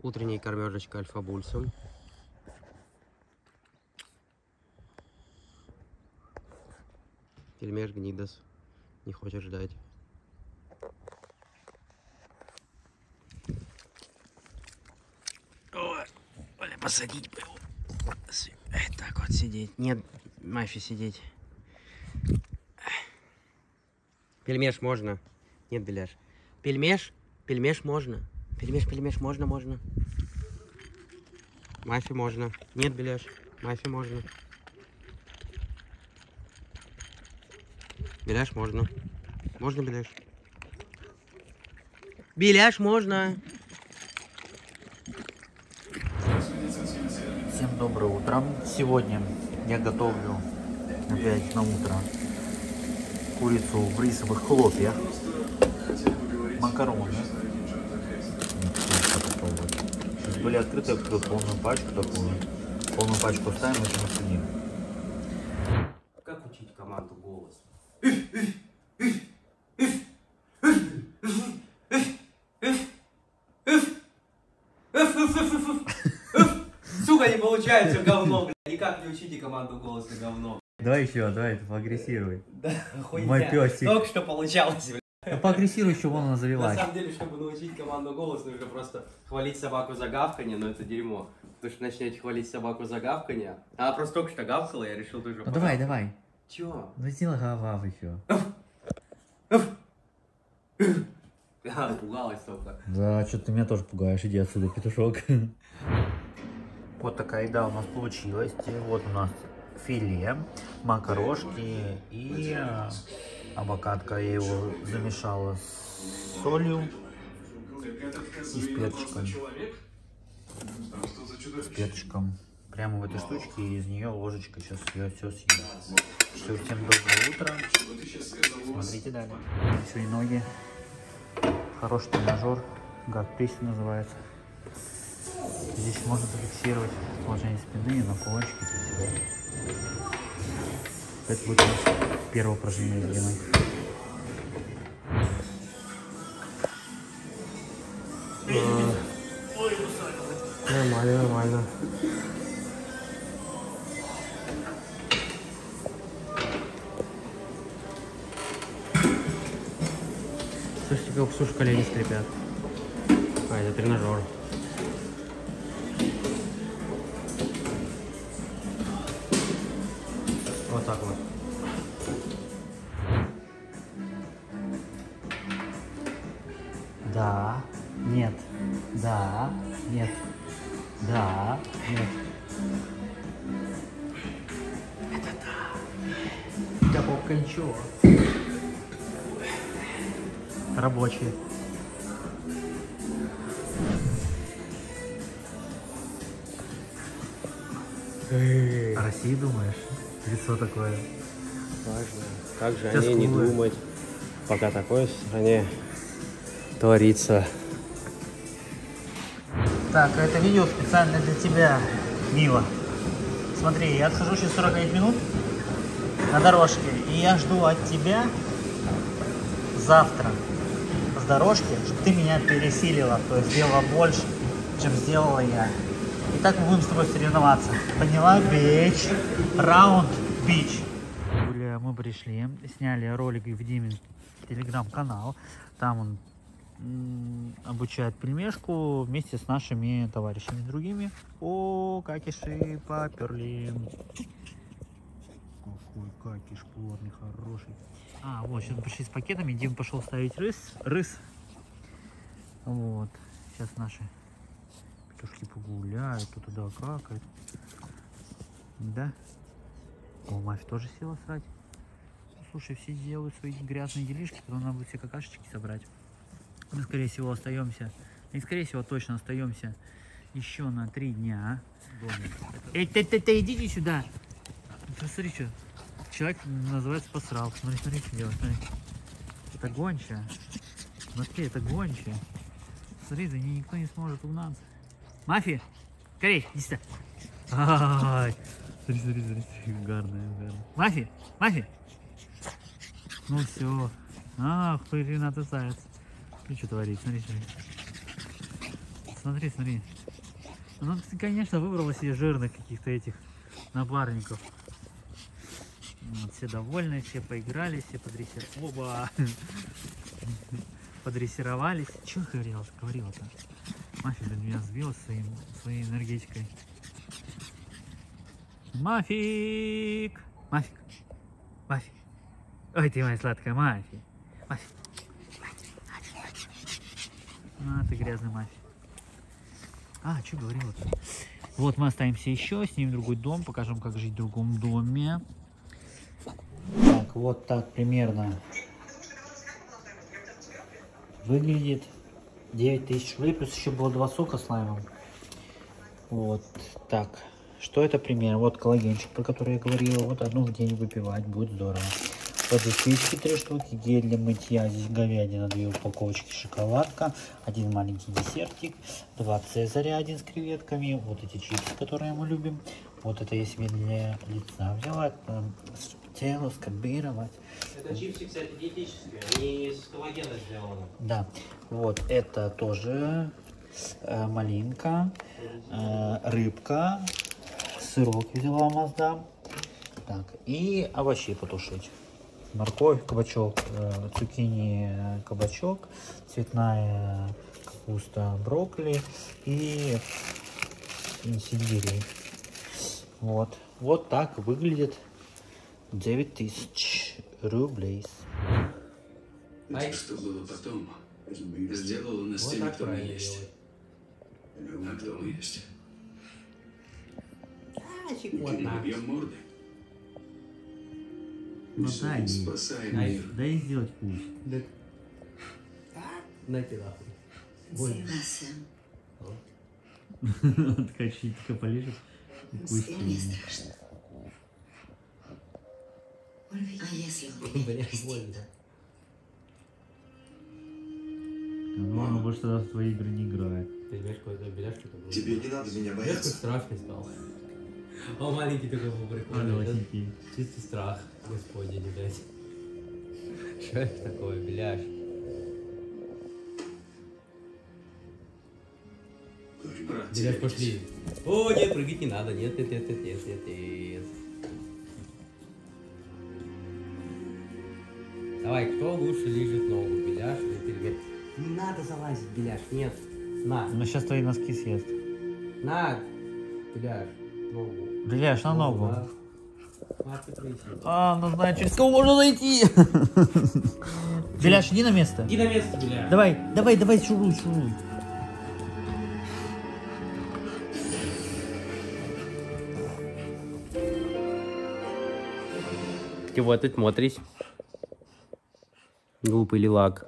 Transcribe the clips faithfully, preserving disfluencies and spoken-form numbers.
Утренняя кормежечка альфа-бульсом. Пельмеш гнидас. Не хочет ждать. Ой, блин, посадить бы его. Так вот сидеть. Нет, Мафи, сидеть. Пельмеш можно. Нет, Беляш. Пельмеш, пельмеш можно. Пельмеш, пельмеш, можно, можно. Мафи можно. Нет, Беляш. Мафи можно. Беляш можно. Можно, Беляш? Беляш можно. Всем доброе утро. Сегодня я готовлю опять на утро курицу в рисовых хлопьях. Макароны. Сейчас были открыты, открыл полную пачку такую. Полную пачку ставим и начнем. Как учить команду голос? Сука, не получается, говно, блядь. Никак не учите команду голоса, говно. Давай еще, давай, поагрессируй. Да, хуйня. Мой пёсик. Только что получалось, блядь. Да поагрессируй, чтобы она завелась. На самом деле, чтобы научить команду голоса, нужно просто хвалить собаку за гавканье, но это дерьмо. Потому что начнете хвалить собаку за гавканье. Она просто только что гавкала, я решил тоже... Ну давай, давай. Чё? Ну сделай гавав еще. Да, пугалась только. Да, что ты меня тоже пугаешь, иди отсюда, петушок. Вот такая еда у нас получилась. И вот у нас филе, макарошки и авокадка. Я его замешала с солью и с перчиком. С перчиком. Прямо в этой штучке, и из нее ложечка сейчас ее все съест. Все, всем доброе утро. Смотрите далее. Еще и ноги. Хороший тренажер. Гад-пресс называется. Здесь можно зафиксировать положение спины на полочке. Это будет первое упражнение с Геной. Нормально, нормально. Слушайте, как сушь колени скрипят. А, это тренажер. Вот так вот. Да, нет, да, нет, да, нет. Это да. Да бог кончу. Рабочие. О России думаешь? Лицо такое. Важно. Как же о ней не думать, пока такое в стране творится. Так, а это видео специально для тебя, Мила. Смотри, я отхожу через сорок пять минут на дорожке, и я жду от тебя завтра с дорожки, чтобы ты меня пересилила, то есть сделала больше, чем сделала я. И так мы будем с тобой соревноваться. Поняла? Бич. Раунд. Бич. Бля, мы пришли, сняли ролик в Димин телеграм-канал. Там он м, обучает пельмешку вместе с нашими товарищами другими. О, какиши поперли. Какой какиш плотный, хороший. А, вот, сейчас пришли с пакетами. Дим пошел ставить рыс. Рыс. Вот. Сейчас наши петушки погуляют. Тут туда какают. Да. О, Мафи тоже села срать. Слушай, все делают свои грязные делишки. Потом надо будет все какашечки собрать. Мы, скорее всего, остаемся. И, скорее всего, точно остаемся еще на три дня. Эй, ты, ты, ты, идите сюда. Смотри, что. Человек называется посрал. Смотри, смотри, что делать. Смотри. Это гончая. Смотри, это гончая. Смотри, за ней никто не сможет угнаться. Мафи, скорей, иди сюда. Ай, смотри, смотри, смотри, угарная, угарная. Мафи, Мафи. Ну все. Ах, ты, Ренат, ты заяц. Ты что творишь, смотри, смотри. смотри, смотри. Ну, конечно, выбрала себе жирных каких-то этих напарников. Вот, все довольны, все поиграли, все подрессер... Оба! Подрессировались. Чего говорила-то? Говорила-то? Мафи для меня сбила своим, своей энергетикой. Мафик! Мафик! Мафик! Ой, ты моя сладкая Мафи! Мафик! А, ты грязный Мафи. А, что говорила-то? Вот мы оставимся еще, снимем другой дом, покажем, как жить в другом доме. Так, вот так примерно выглядит. Девять тысяч выплюс, еще было два сока с лаймом. Вот так. Что это примерно? Вот коллагенчик, про который я говорила. Вот одну в день выпивать, будет здорово. Вот здесь свечки три штуки, гель для мытья, здесь говядина, две упаковочки, шоколадка, один маленький десертик, два цезаря, один с креветками, вот эти чипсы, которые мы любим. Вот это я себе для лица взяла, тело скобировать. Это чипсы, кстати, диетические, они из коллагена сделаны. Да, вот это тоже э, малинка, э, рыбка, сырок взяла маздам. Так, и овощи потушить. Морковь, кабачок, э, цукини, кабачок, цветная капуста, брокколи и, и сельдерей. Вот. Вот так выглядит девять тысяч рублей. Это что было потом, сделало нас вот теми, кто мы есть. А кто мы есть? Мы не бьем морды. Ну дай, дай, дай сделать путь. Да. Дайте лапу. Ой. Откачи, только полежишь. Мне страшно. А если он меня простит? Ну, он больше тогда в твоей игры не играет. Тебе не надо меня бояться. Страшный стал. О, маленький такой прикольный. Чистый страх, господи, не дайте. Что это такое, бляш? Бляш, пошли. О, нет, прыгать не надо. Нет, нет, нет, нет, нет, нет, нет. Давай, кто лучше лежит ногу, Беляш или Бельяш? Не надо залазить, Беляш, нет. На. Ну сейчас твои носки съест. На, Беляш. Беляш, на ногу. ногу. Да. А, ну знаю, через кого можно зайти. Беляш, иди на место. Иди на место, Беляш. Давай, давай, давай, шуруй, шуруй. Ты вот тут смотришь. Глупый лилак.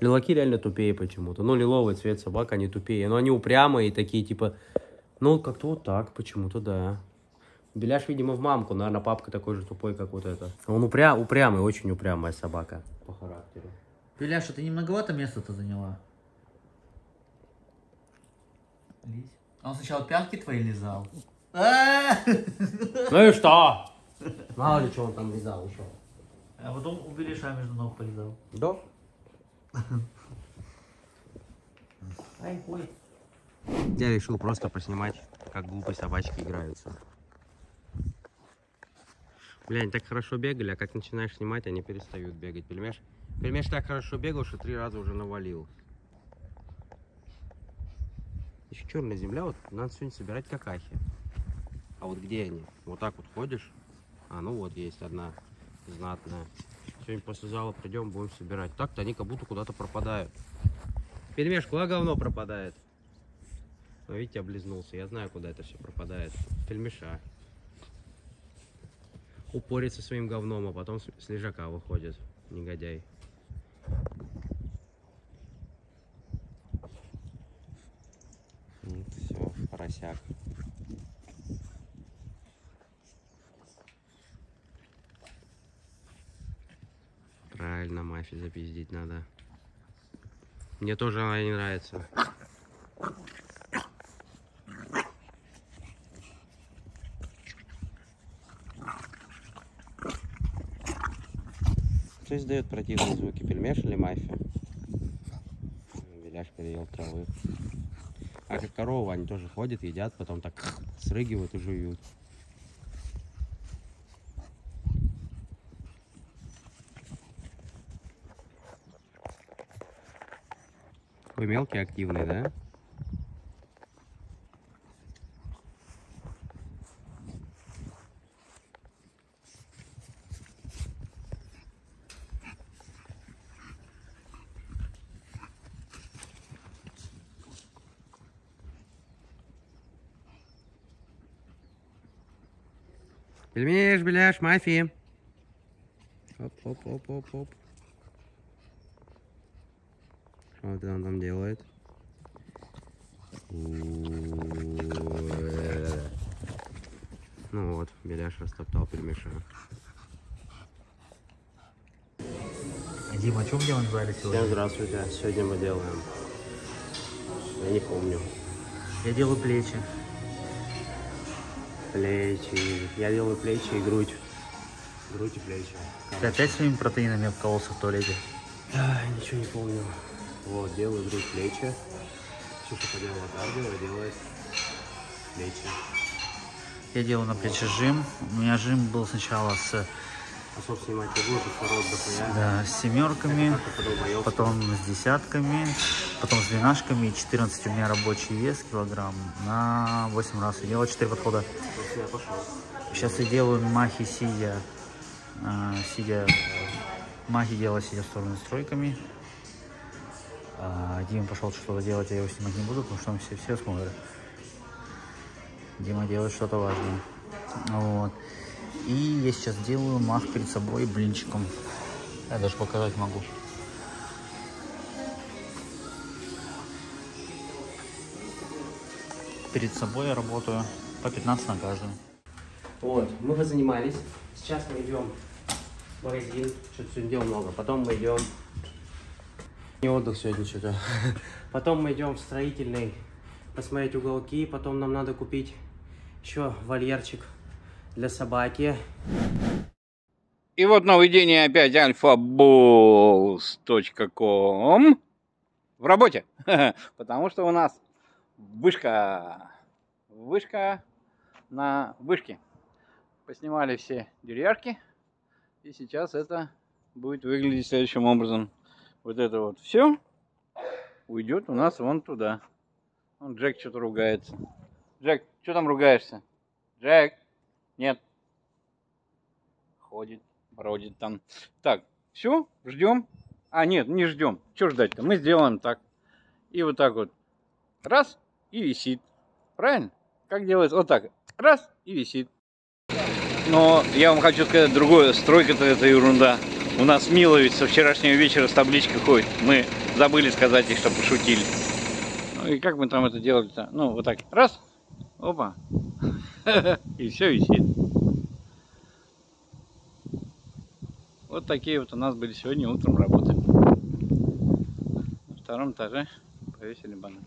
Лилаки реально тупее почему-то. Ну, лиловый цвет собак, они тупее. Но они упрямые такие, типа... Ну, как-то вот так, почему-то, да. Беляш, видимо, в мамку. Наверное, папка такой же тупой, как вот это. Он упря... упрямый, очень упрямая собака. По характеру. Беляш, а ты не многовато места-то заняла? Лизь. А он сначала пятки твои лизал. Ну и что? Мало ли, что он там лизал еще. А потом у Беляша между ног полезал. Да. Ай, хуй. Я решил просто поснимать, как глупые собачки играются. Бля, они так хорошо бегали, а как начинаешь снимать, они перестают бегать. Пельмеш, Пельмеш так хорошо бегал, что три раза уже навалил. Еще черная земля, вот надо сегодня собирать какахи. А вот где они? Вот так вот ходишь. А, ну вот есть одна знатная. Сегодня после зала придем, будем собирать. Так-то они как будто куда-то пропадают. Пельмеш, куда говно пропадает? Но видите, облизнулся. Я знаю, куда это все пропадает. Пельмеша. Упорится своим говном, а потом с лежака выходит. Негодяй. Вот все, поросяк. Правильно, Мафи запиздить надо. Мне тоже она не нравится. Кто издает противные звуки, Пельмеш или Мафи? Беляш переел травы. как и коровы, они тоже ходят, едят, потом так срыгивают и жуют. Такой мелкий, активный, да? Пельмеш, беляш, мафии. Оп-оп-оп-оп-оп. Что он там делает? Ну вот, беляш растоптал пельмеша. Дима, о чем делаем жарить сегодня? Всем здравствуйте. Сегодня мы делаем... Я не помню. Я делаю плечи. Плечи. Я делаю плечи и грудь. Грудь и плечи. Ты опять своими протеинами обкололся в туалете? Да, ничего не помню. Вот, делаю грудь, плечи. Ксюша поделала кардио, а делает плечи. Я делаю на плечи вот. Жим. У меня жим был сначала с... А, собственно, мать, грудь, кислород, да, да, с семерками, потом с десятками, потом с двенашками, и четырнадцать у меня рабочий вес, килограмм, на восемь раз. Я делал четыре подхода. Сейчас я делаю махи сидя, а, сидя, махи делаю сидя в сторону с тройками. А, Дима пошел что-то делать, я его снимать не буду, потому что он все, все смотрят. Дима делает что-то важное. Вот. И я сейчас делаю мах перед собой блинчиком. Я даже показать могу. Перед собой я работаю по пятнадцать на каждую. Вот, мы позанимались. Сейчас мы идем в магазин. Что-то сегодня дел много. Потом мы идем... Не отдых сегодня что-то. Потом мы идем в строительный посмотреть уголки. Потом нам надо купить еще вольерчик для собаки. И вот нововведение опять альфа буллс точка ком в работе. Потому что у нас вышка. Вышка на вышке. Поснимали все деревяшки. И сейчас это будет выглядеть следующим образом. Вот это вот все уйдет у нас вон туда. Вон Джек что-то ругается. Джек, что там ругаешься? Джек. Нет. Ходит, бродит там. Так, все, ждем. А, нет, не ждем. Что ждать-то? Мы сделаем так. И вот так вот. Раз, и висит. Правильно? Как делается? Вот так. Раз, и висит. Но я вам хочу сказать другое. Стройка-то это ерунда. У нас Миловец со вчерашнего вечера с табличкой ходит. Мы забыли сказать ей, что пошутили. Ну и как мы там это делали-то? Ну, вот так. Раз. Опа. И все висит. Вот такие вот у нас были сегодня утром работы. На втором этаже повесили баннер.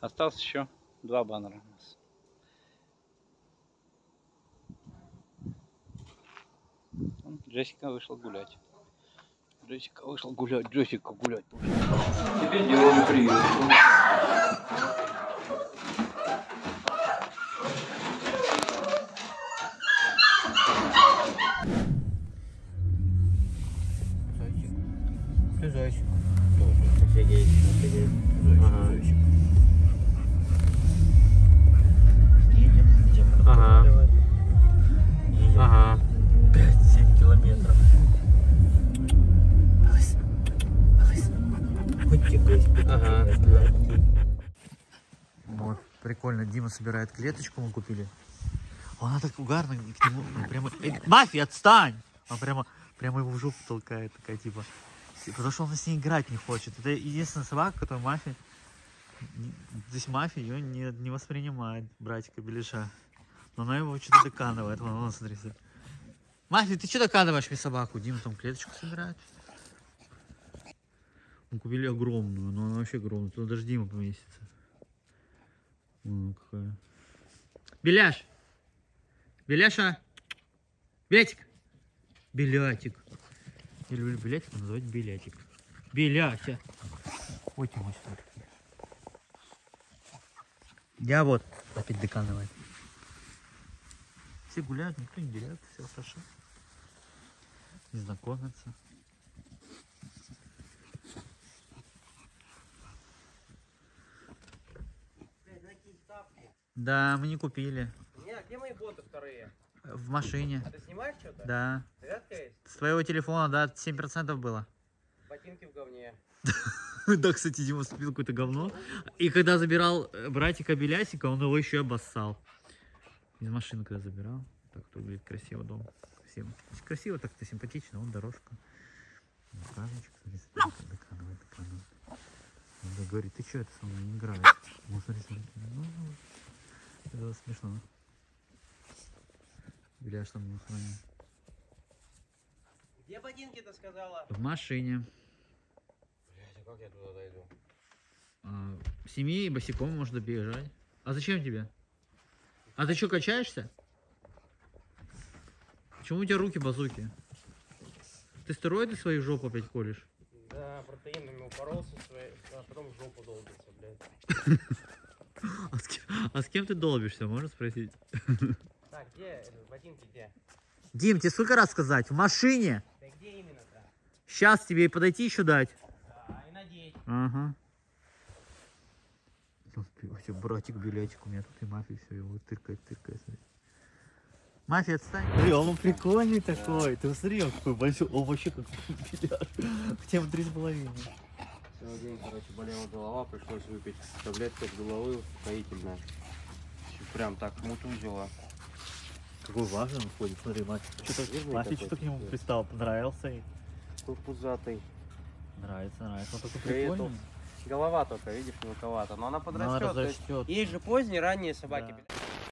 Осталось еще два баннера у нас. Джессика вышла гулять. Джессика вышла гулять. Джессика гулять. Теперь делаем прием. Зайчик. Офигеть, офигеть. Ага. Едем, едем. Ага. Едем. Ага. пять-семь километров. Полос. Полос. Хоть тебе. Ага. Вот, прикольно. Дима собирает клеточку, мы купили. Она так угарно к нему прямо... Мафия, отстань! Она прямо, прямо его в жопу толкает, такая типа... Потому что он с ней играть не хочет. Это единственная собака, которую Мафи... Здесь Мафи ее не, не воспринимает, братика Беляша. Но она его что-то доканывает. Вон, вон, смотри. Мафи, ты что доканываешь мне собаку? Дима там клеточку собирает. Мы купили огромную, но она вообще огромная. Тут даже Дима поместится. Вон какая. Беляш! Беляша! Билятик! Билятик! Я люблю билятик, называть билятик. Беляся. Ой, ты мой сладкий. Я вот опять доканывает. Все гуляют, никто не гуляет, все хорошо. Не знакомятся. Да, мы не купили. Нет, где мои боты вторые? В машине. А ты снимаешь что-то? Да. Зарядка есть? С твоего телефона, да, семь процентов было. Ботинки в говне. Да, кстати, Дима купил какое-то говно. И когда забирал братика Белясика, он его еще обоссал. Из машины когда забирал. Так то выглядит красиво дом. Красиво, красиво так-то, симпатично. Вон дорожка. Ражечка, смотри, доканывает, доканывает. Он говорит, ты что это со мной не играешь? Можно рисовать. Это смешно. Беляш там не охраняет. Где ботинки-то сказала? В машине. Блять, а как я туда дойду? А, семьи и босиком можно бежать. А зачем тебе? А ты что, качаешься? Почему у тебя руки-базуки? Ты стероиды свои в жопу опять колешь? Да, протеинами упоролся, своей, а потом в жопу долбился, блядь. А с, кем, а с кем ты долбишься, можно спросить? Так, где ботинки, где? Дим, тебе сколько раз сказать? В машине! Да где именно-то? Сейчас тебе и подойти еще дать. Да, и надеть. Ага. Все, братик, билетик, у меня тут и мафия, все, его тыркает, тыркает. Мафия, отстань. Блин, он прикольный такой. Ты посмотри, он какой большой. Он вообще как беляш. Хотя бы три с половиной. Целый день, короче, болела голова, пришлось выпить таблетку от головы успокоительно. Прям так мутузило. Какой важный он ходит, смотри, мать. Мафи что-то к нему пристал, понравился. Какой пузатый. Нравится, нравится. Он такой прикольный. Голова только, видишь, мелковато, но она подрастет. Она есть, есть же поздние, ранние собаки. Да.